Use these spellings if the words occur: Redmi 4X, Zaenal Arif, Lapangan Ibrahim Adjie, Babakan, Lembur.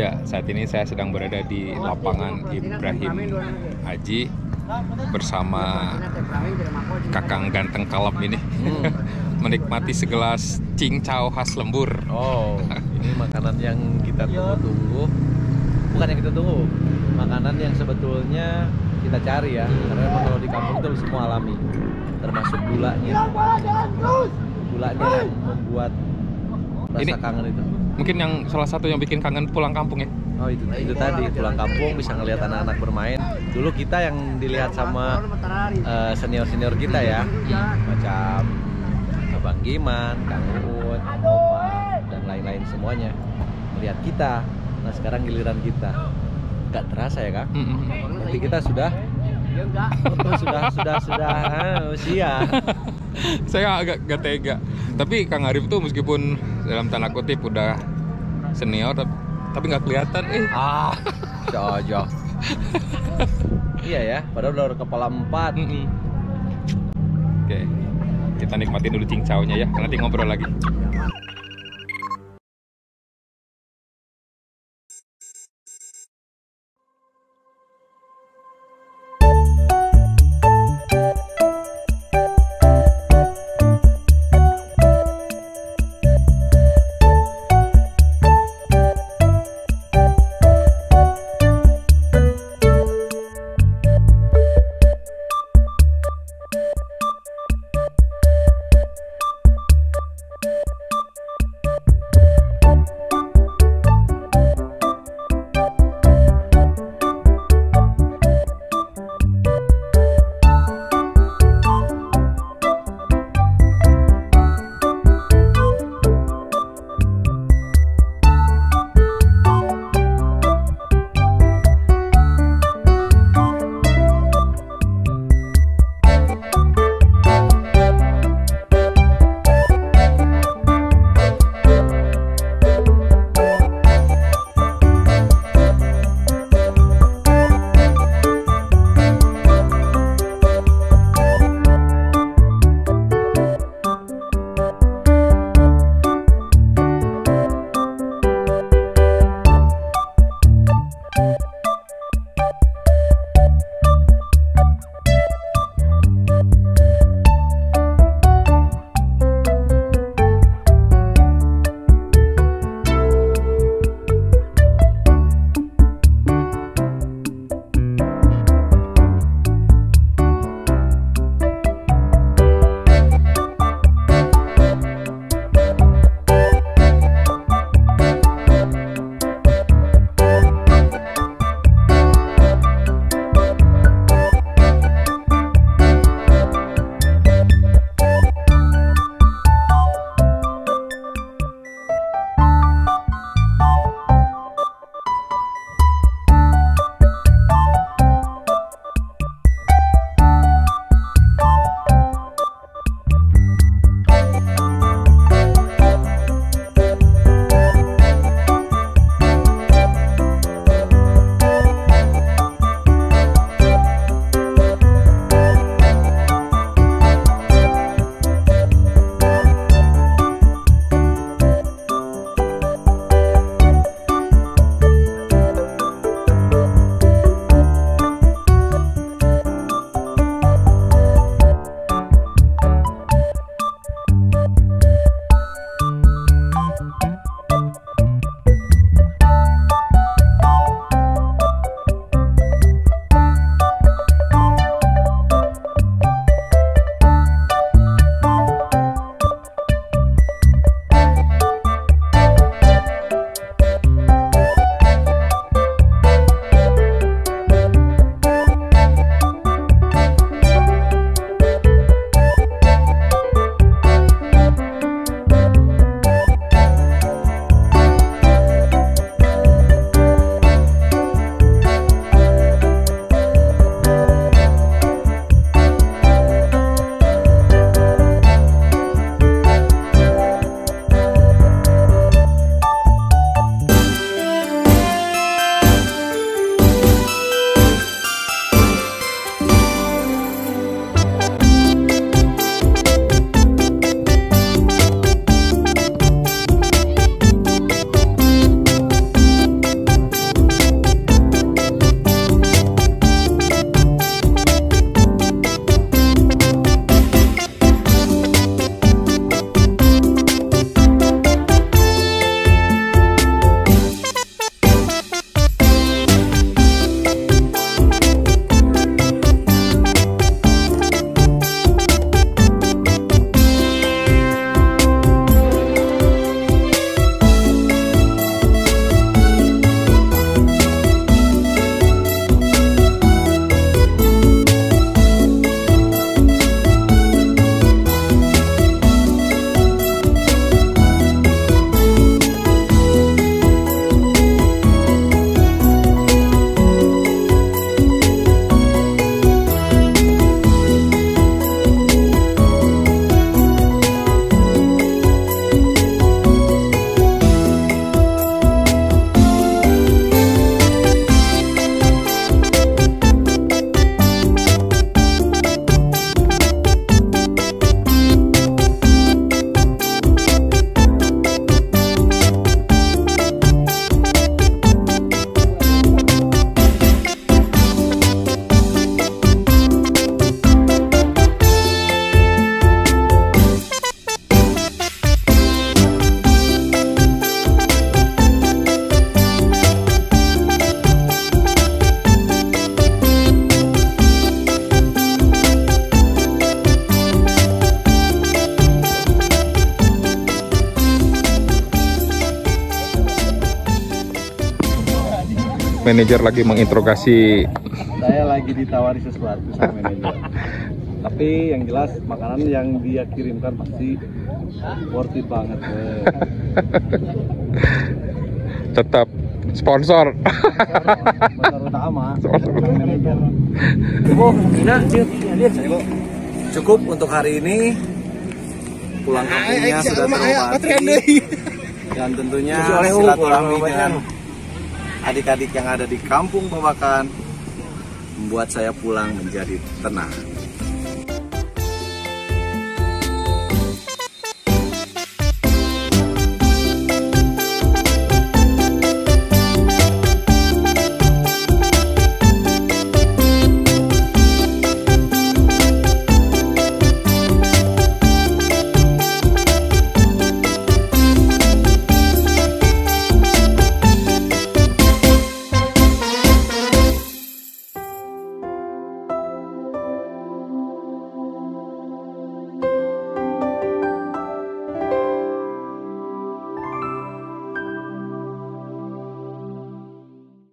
Ya, saat ini saya sedang berada di Lapangan Ibrahim Adjie bersama kakang ganteng kalap ini. Menikmati segelas cincau khas Lembur. Oh, ini makanan yang kita tunggu-tunggu. Bukan yang kita tunggu, makanan yang sebetulnya kita cari ya. Karena kalau di kampung itu semua alami, termasuk gulanya. Gulanya yang membuat rasa ini kangen itu. Mungkin yang salah satu yang bikin kangen pulang kampung ya. Oh, itu tadi pulang kampung bisa ngelihat anak-anak bermain. Dulu kita yang dilihat sama senior-senior kita ya, macam Abang Giman, Kang Uut, Opa, dan lain-lain semuanya melihat kita. Nah sekarang giliran kita, nggak terasa ya Kang. Nanti kita sudah usia. Saya agak gak tega. Tapi Kang Arif tuh meskipun dalam tanda kutip udah senior, tapi nggak kelihatan. Cocok. Iya ya, padahal udah kepala 4. Oke, kita nikmatin dulu cincaunya ya, nanti ngobrol lagi. manajer lagi menginterogasi. Saya lagi ditawari sesuatu sama manajer. Tapi yang jelas makanan yang dia kirimkan pasti worth it banget. Tetap sponsor. Sponsor utama. Sponsor manajer. Cukup untuk hari ini. Pulang kampungnya sudah terobati. Dan tentunya silaturahmi dengan adik-adik yang ada di kampung Babakan membuat saya pulang menjadi tenang.